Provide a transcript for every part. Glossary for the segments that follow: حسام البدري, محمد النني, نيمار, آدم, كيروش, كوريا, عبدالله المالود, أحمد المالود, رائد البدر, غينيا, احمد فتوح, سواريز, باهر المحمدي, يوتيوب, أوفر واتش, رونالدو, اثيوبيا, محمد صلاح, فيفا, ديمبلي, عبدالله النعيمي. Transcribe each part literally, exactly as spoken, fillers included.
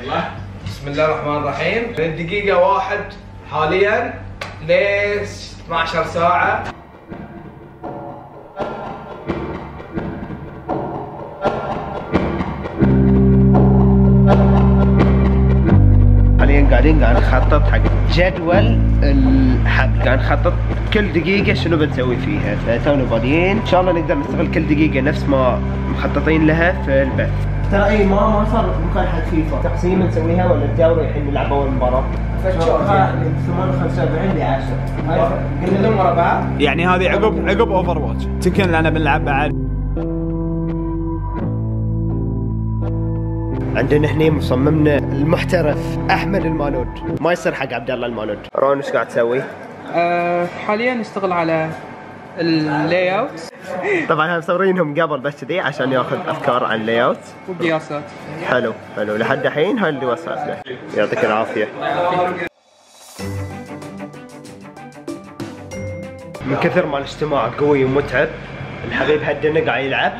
الله. بسم الله الرحمن الرحيم. من الدقيقة واحد حاليا ل اثنتي عشرة ساعة. حاليا قاعدين قاعد نخطط حق جدول الحمل، قاعد نخطط كل دقيقة شنو بنسوي فيها، فتونا بادئين، إن شاء الله نقدر نستغل كل دقيقة نفس ما مخططين لها في البث. ترى اي ما ما صار مكان حق فيفا، تقسيمة نسويها ولا الدوري الحين نلعب أول مباراة؟ ثمانية وخمسين لعشرة كلهم ورا بعض، يعني هذه عقب عقب أوفر واتش، تكن لأن بنلعب بعد. عندنا هنا مصممنا المحترف أحمد المالود، ما يصير حق عبدالله المالود. رون ايش قاعد تسوي؟ أه حاليا نشتغل على اللاي اوت. طبعا احنا مصورينهم قبل بس كذي عشان ياخذ افكار عن اللاي اوت وقياسات. حلو حلو، لحد الحين هاي اللي وصلت. يعطيك العافيه. من كثر ما الاجتماع قوي ومتعب، الحبيب هدنا قاعد يلعب،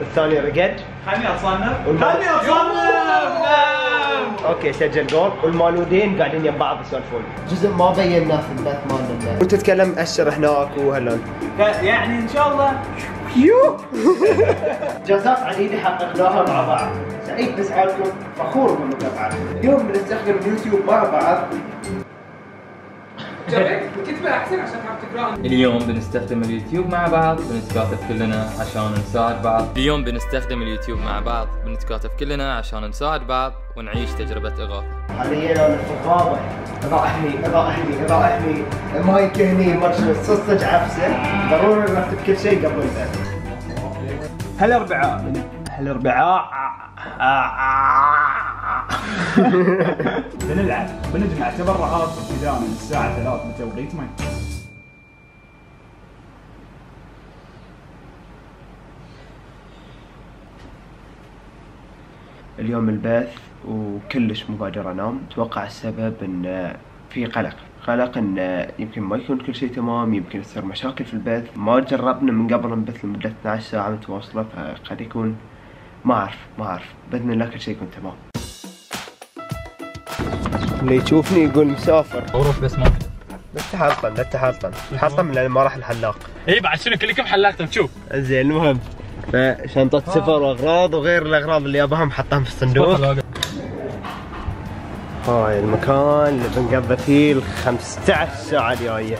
الثاني رقد. خلني اتصنف خلني اتصنف اوكي سجل جول، والمالودين قاعدين يم بعض يسولفون. جزء ما بيناه في البث مالنا، وانت تتكلم اشر هناك وهلون، يعني ان شاء الله يو جازات عديده حققناها مع بعض، سعيد بسعادكم، فخور بالمتابعه. اليوم بنستخدم اليوتيوب مع بعض. اليوم بنستخدم اليوتيوب مع بعض، بنتكاتف كلنا عشان نساعد بعض. اليوم بنستخدم اليوتيوب مع بعض، بنتكاتف كلنا عشان نساعد بعض ونعيش تجربة إغاثة. حاليا أنا في الغابة، إضاءة إضاءة إضاءة مايك هني مرشد صج عفسة، ضروري نكتب كل شيء قبل البث. هالأربعاء هالأربعاء بنلعب بنجمع تبرعات ابتداء من الساعة ثلاثة بتوقيت مكة. اليوم البث وكلش مبادرة نام، اتوقع السبب ان في قلق، قلق ان يمكن ما يكون كل شيء تمام، يمكن يصير مشاكل في البث، ما جربنا من قبل نبث لمدة اثنتي عشرة ساعة متواصلة، فقد يكون ما اعرف ما اعرف، باذن الله كل شيء يكون تمام. اللي يشوفني يقول مسافر اروح بس ما لا تحطم لا تحطم تحطم لان ما راح الحلاق. اي بعد شنو كلكم حلاقتم تشوف. زين المهم فشنطة سفر واغراض وغير الاغراض اللي اباهم حطهم في الصندوق. هاي المكان اللي بنقضي فيه ال خمسة عشر ساعة الجاية.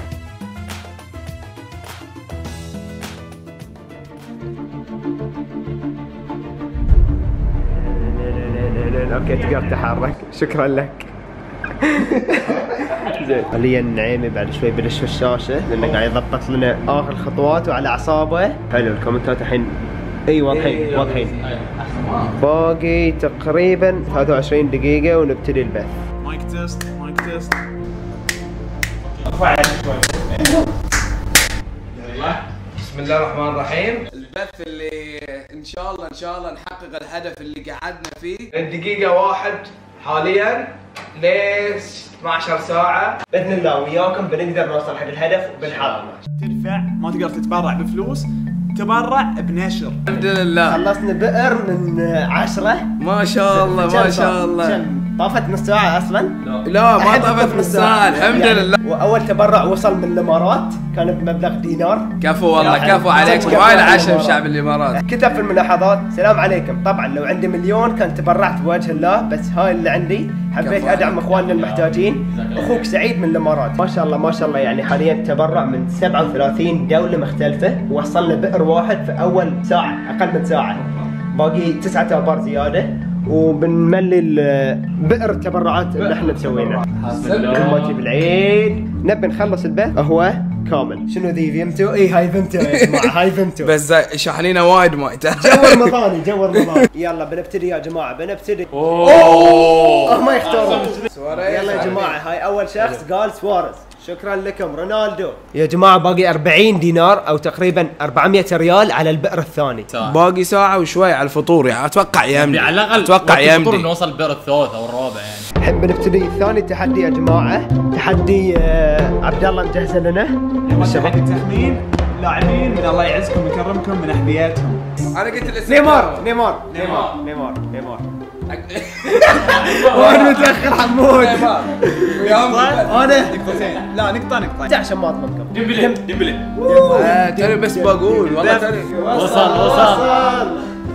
اوكي تقدر تتحرك، شكرا لك. زين عبدالله النعيمي بعد شوي بلش في الشاشه لانه قاعد يضبط لنا اخر خطواته وعلى اعصابه. حلو الكومنتات الحين اي واضحين واضحين. باقي تقريبا ثلاثة وعشرين دقيقه ونبتدي البث. مايك تيست مايك تيست بسم الله الرحمن الرحيم. البث اللي ان شاء الله ان شاء الله نحقق الهدف اللي قعدنا فيه. الدقيقه واحد حاليا ل اثنتي عشرة ساعة، بإذن الله وياكم بنقدر نوصل حق الهدف بالحاضر. تدفع ما تقدر تتبرع بفلوس، تبرع بنشر. الحمد لله خلصنا بئر من عشرة ما شاء الله ما شاء الله. طافت نص ساعة أصلا؟ لا لا ما طافت نص ساعة الحمد لله. وأول تبرع وصل من الإمارات كان بمبلغ دينار. كفو والله كفو عليكم، هاي العشم شعب الإمارات. كتب في الملاحظات سلام عليكم، طبعا لو عندي مليون كان تبرعت بوجه الله، بس هاي اللي عندي حبيت أدعم إخواننا المحتاجين. أخوك سعيد من الإمارات ما شاء الله ما شاء الله، يعني حاليا تبرع من سبعة وثلاثين دولة مختلفة، ووصلنا بئر واحد في أول ساعة أقل من ساعة. باقي تسعة آبار زيادة وبنملي بئر التبرعات اللي احنا مسوينها. كل ما تجيب العيد نبي نخلص البث هو كامل. شنو ذي ذمته؟ اي هاي ذمته يا جماعه هاي ذمته. بس شاحنينه وايد ماي جو رمضاني جو رمضاني. يلا بنبتدي يا جماعه بنبتدي. اوه هم يختارون. يلا يا جماعه هاي اول شخص قال سواريز، شكرا لكم رونالدو. يا جماعه باقي أربعين دينار او تقريبا أربعمئة ريال على البئر الثاني. باقي ساعه وشوي على الفطور، يعني اتوقع يمدي على الاقل اتوقع يمدي الفطور نوصل البئر الثالث او الرابع. يعني الحين بنبتدي ثاني تحدي يا جماعه، تحدي عبد الله مجهزه لنا. الشباب تخمين لاعبين من الله يعزكم ويكرمكم من احبياتهم. انا قلت الاسم نيمار نيمار نيمار نيمار نيمار وانا متاخر حمود يا عمي. انا لا نقطع نقطع عشان ما اضمنكم. ديمبلي ديمبلي ترى بس بقول والله ترى وصل وصل.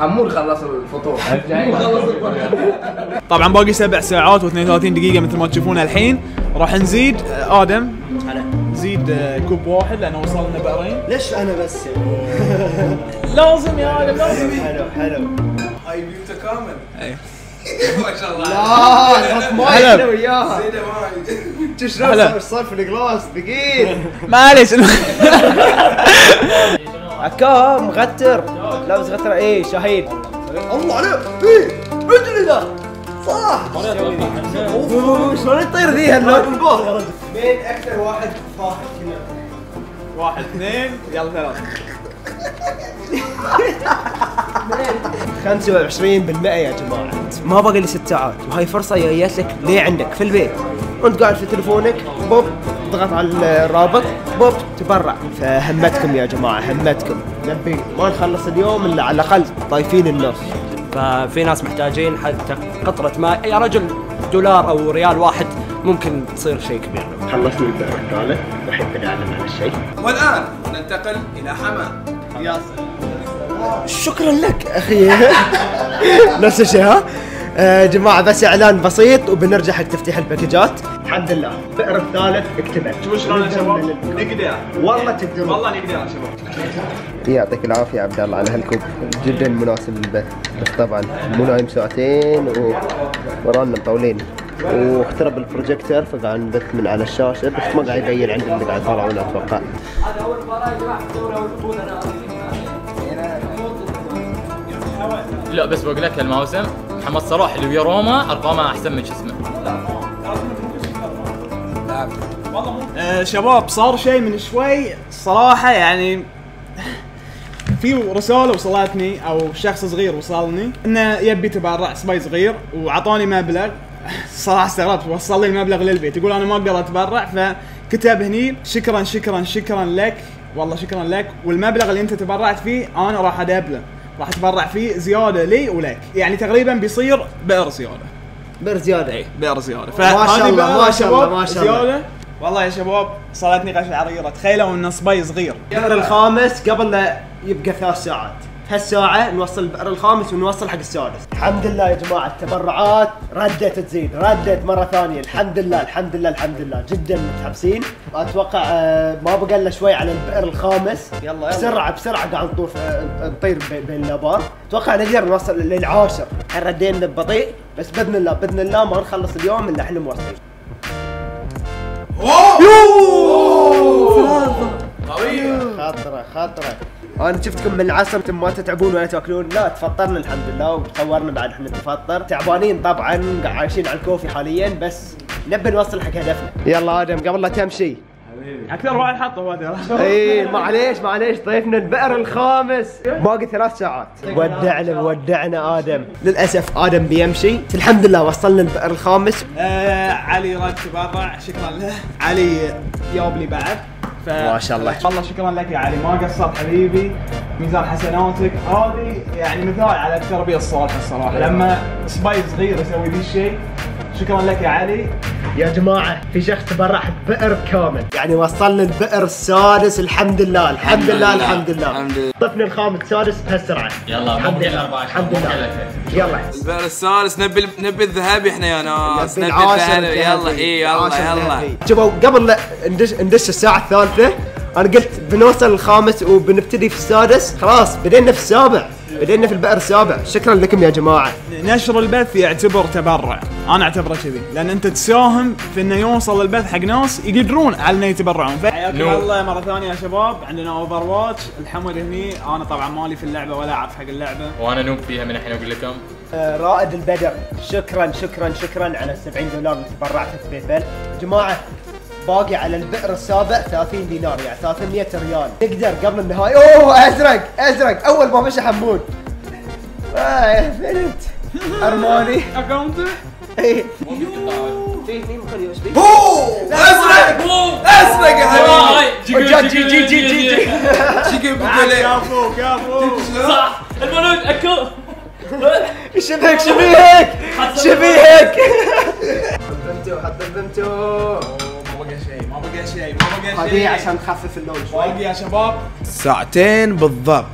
حمود خلص الفطور. طبعا باقي سبع ساعات واثنين وثلاثين دقيقه مثل ما تشوفون الحين. راح نزيد ادم زيد كوب واحد لانه وصلنا بقرين. ليش انا بس؟ لازم يا ادم لازم. حلو حلو هاي بيوته كامل. اي ما شاء الله. لا خلاص ماي انا وياها. زيده ماي. تشرب صرف الجلاس دقيق. معلش عكا مغتر لابس غتر ايه شهيد الله عليك. ايه رجلي ذا صح شلون يطير ذي هالنوع بالبوس. مين اكثر واحد فاحش هنا؟ واحد اثنين يلا ثلاثة. خمسة وعشرين بالمئة يا جماعة ما باقي لي ست ساعات وهاي فرصة جايت لك ليه عندك في البيت وانت قاعد في تلفونك بوب تضغط على الرابط بوب تبرع. فهمتكم يا جماعه همتكم نبي ما نخلص اليوم الا على الاقل طايفين النص. ففي ناس محتاجين حتى قطره ماء يا رجل دولار او ريال واحد ممكن تصير شيء كبير. خلصنا الرساله واحب نعلم عن الشيء. والان ننتقل الى حمد. ياسر شكرا لك اخي. نفس الشيء ها آه جماعة بس اعلان بسيط وبنرجع حق تفتيح الباكجات. الحمد لله الفقر الثالث اكتمل. شو شلون يا شباب؟ نقدر والله تقدرون والله نقدر يا شباب. يعطيك العافية عبد الله على هالكوب جدا مناسب للبث. طبعا مو نايم ساعتين ورانا مطولين واخترب البروجيكتر فقاعد نبث من على الشاشة بس ما قاعد يبين عندنا اللي قاعد يطالعونه اتوقع. هذا أول مباراة يا جماعة في الدوري والبطولة. أنا لا بس بقول لك هالموسم محمد صلاح اللي ويا روما ارقامه احسن من شو اسمه. أه شباب صار شيء من شوي صراحه يعني في رساله وصلتني او شخص صغير وصلني انه يبي تبرع سباي صغير وعطاني مبلغ. صراحه استغربت وصل لي المبلغ للبيت يقول انا ما اقدر اتبرع فكتب هني شكرا شكرا شكرا لك والله شكرا لك والمبلغ اللي انت تبرعت فيه انا راح ادبله راح اتبرع فيه زياده لي ولك يعني تقريبا بيصير بئر زياده بئر زياده اي بئر زياده. ما شاء الله ما شاء الله ما شاء الله زياده والله يا شباب صارتني قش عريره. تخيلوا ان صبي صغير البئر الخامس قبل لا يبقى ثلاث ساعات هالساعه نوصل البئر الخامس ونوصل حق السادس. الحمد لله يا جماعه التبرعات ردت تزيد ردت مره ثانيه. الحمد لله الحمد لله الحمد لله جدا متحمسين. اتوقع ما بقى لنا شوي على البئر الخامس. يلا يلا بسرعه بسرعه قاعد نطوف نطير بين الابار. اتوقع نقدر نوصل للعاشر. ردينا ببطيء بس باذن الله باذن الله ما نخلص اليوم الا احنا موصلين. خطره خطره. انا شفتكم من العصر انتم ما تتعبون ولا تاكلون. لا تفطرنا الحمد لله وتطورنا بعد احنا نتفطر. تعبانين طبعا عايشين على الكوفي حاليا بس نبي نوصل حق هدفنا. يلا ادم قبل لا تمشي حبيبي اكثر واحد حطه هو ترى. اي معليش معليش ضيفنا البئر الخامس باقي ثلاث ساعات. ودعنا ودعنا ادم. للاسف ادم بيمشي بس الحمد لله وصلنا البئر الخامس. آه علي رد تبرع شكرا له. علي جاب لي بعد ف... ما شاء الله والله شكرا لك يا علي ما قصرت حبيبي. ميزان حسناتك هذه يعني مثال على التربيه الصالحه الصراحه لما سبايس صغير يسوي ذي الشيء. شكرا لك يا علي. يا جماعه في شخص تبرع بئر كامل يعني وصلنا البئر السادس الحمد لله الحمد لله الحمد لله. طفنا الخامس السادس بهالسرعه. يلا الحمد لله الحمد لله. يلا البئر السادس نبي نبي الذهبي احنا يا ناس نبي الذهبي. يلا اي يلا يلا شوفوا قبل لا ندش ندش الساعه الثالثه انا قلت بنوصل الخامس وبنبتدي في السادس. خلاص بدينا في السابع بدينا في البئر السابع. شكرا لكم يا جماعه. نشر البث يعتبر تبرع انا اعتبره كذي لان انت تساهم في انه يوصل البث حق ناس يقدرون على انه يتبرعون. حياكم الله مره ثانيه يا شباب عندنا اوفر واتش. الحمد هني انا طبعا مالي في اللعبه ولا اعرف حق اللعبه وانا نوب فيها من الحين اقول لكم. آه رائد البدر شكرا شكرا شكرا على سبعين دولار اللي تبرعت في بيبل. جماعه باقي على البئر السابع ثلاثين دينار، يعني ثلاثمية ريال. نقدر قبل النهاية. اوه ازرق ازرق اول ما مشى حمود. اه فهمت ارماني اكونت ايه اوه ازرق ازرق يا حبيبي. جي جي جي جي جي يا فوق يا فوق صح المولود اكو. شبيك شبيك شبيك حطمتوا حطمتوا ما بقى شيء ما بقى شيء ما بقى شيء. هذه عشان نخفف اللود باقي يا شباب ساعتين بالضبط،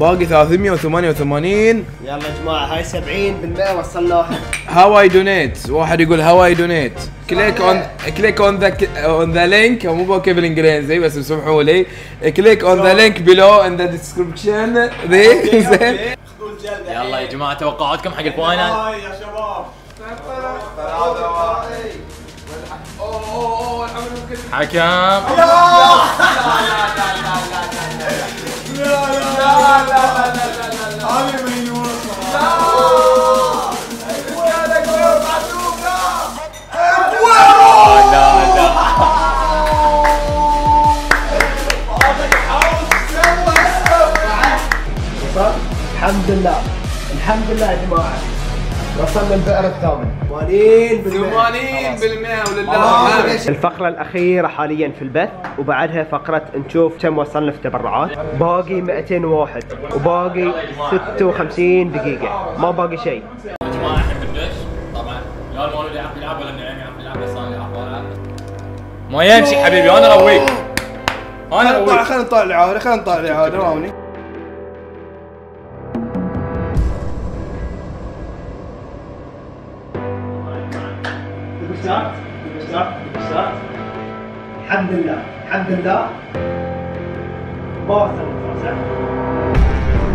باقي ثلاثمية وثمانية وثمانين. يلا يا جماعه هاي سبعين بالمية وصلناها. هواي دونيت، واحد يقول هواي دونيت كليك اون كليك اون ذا اون ذا لينك. مو بوكي بالانجليزي بس سمحوا لي. كليك اون ذا لينك بلو ان ذا ديسكربشن ذي. زين يلا يا جماعه توقعاتكم حق الفاينل. هاي يا شباب ثلاثة واحد. اوه اوه الحمد لله. حكم لا لا لا لا لا لا. وصلنا البئر الثامن ثمانين بالمية ولله الحمد. الفقرة الأخيرة حاليا في البث، وبعدها فقرة نشوف كم وصلنا في التبرعات. باقي مئتين وواحد وباقي ستة وخمسين دقيقة، ما باقي شيء. يا جماعة احنا بنبلش طبعا. لا المولود يعرف يلعب ولا النعيمي يعرف يلعب بس أنا اللي أعرف ألعب. ما يمشي حبيبي أنا رويك أنا رويك. خلينا نطالع عاري خلينا نطالع عاري راوني. بالشرط بالشرط بالشرط. الحمد لله الحمد لله ما وصل الخمسة،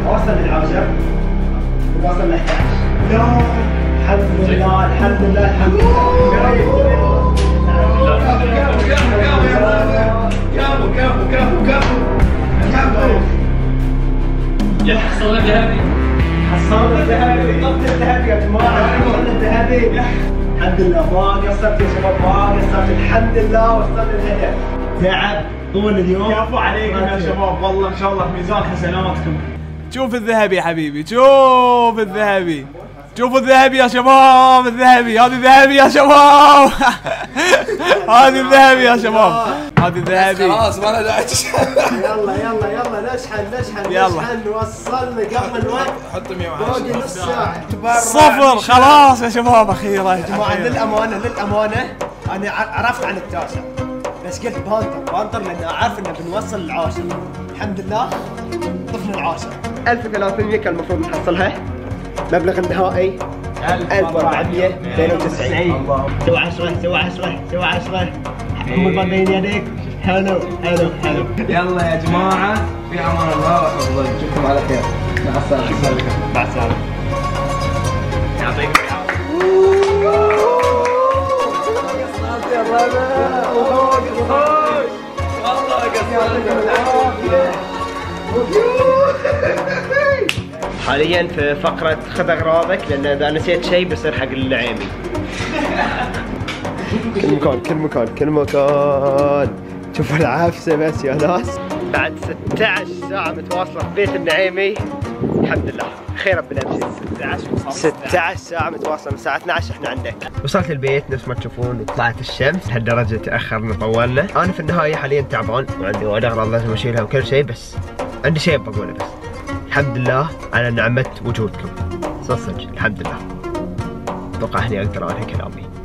ما وصل العشرة، ما وصل الأحد عشر. لا الحمد لله الحمد لله الحمد لله. كفو كفو كفو كفو كفو كفو. يا حصلنا الذهبي حصلنا الذهبي قبل الذهبي يا جماعة حصلنا الذهبي. الحمد لله ما قصرت يا شباب ما قصرت الحمد لله وصلنا الهدف. تعب طول اليوم. كفو عليكم يا شباب والله ان شاء الله في ميزان حسناتكم. شوف الذهبي يا حبيبي شوف الذهبي شوفوا الذهبي يا شباب الذهبي. هذه الذهبي يا شباب هذه الذهبي يا شباب هذه الذهبي. خلاص ما له يلا يلا يلا نشحن نشحن نشحن. وصلنا قبل الوقت حط مية وعشرة نص ساعة صفر. خلاص يا شباب اخيرا. يا جماعة للامانة للامانة انا عرفت عن التاسع بس قلت بانتر بانتر لان اعرف انه بنوصل العاشر. الحمد لله طفنا العاشر. ألف وثلاثمية كان المفروض نحصلها. مبلغ النهائي ألف وأربعمية واثنين وتسعين. سوى عشرة سوى عشرة سوى عشرة. أمور بين يديك. حلو حلو حلو. يلا يا جماعة في أمان الله وحفظه. نشوفكم على خير. مع السلامة. مع السلامة. يعطيك العافية. حاليا في فقرة خذ اغراضك لان اذا نسيت شيء بيصير حق النعيمي. كل مكان كل مكان كل مكان. شوفوا العفسة بس يا ناس. بعد ستة عشر ساعة متواصلة في بيت النعيمي الحمد لله خير ربنا يمشي. ستة عشر ساعة متواصلة من الساعة اثنعش احنا عندك. وصلت البيت نفس ما تشوفون طلعت الشمس هالدرجة تأخرنا طولنا. انا في النهاية حاليا تعبان وعندي وايد اغراض لازم اشيلها وكل شيء بس عندي شيء بقوله بس. الحمد لله على نعمة وجودكم صدق الحمد لله. اتوقع اني اقدر انهي كلامي.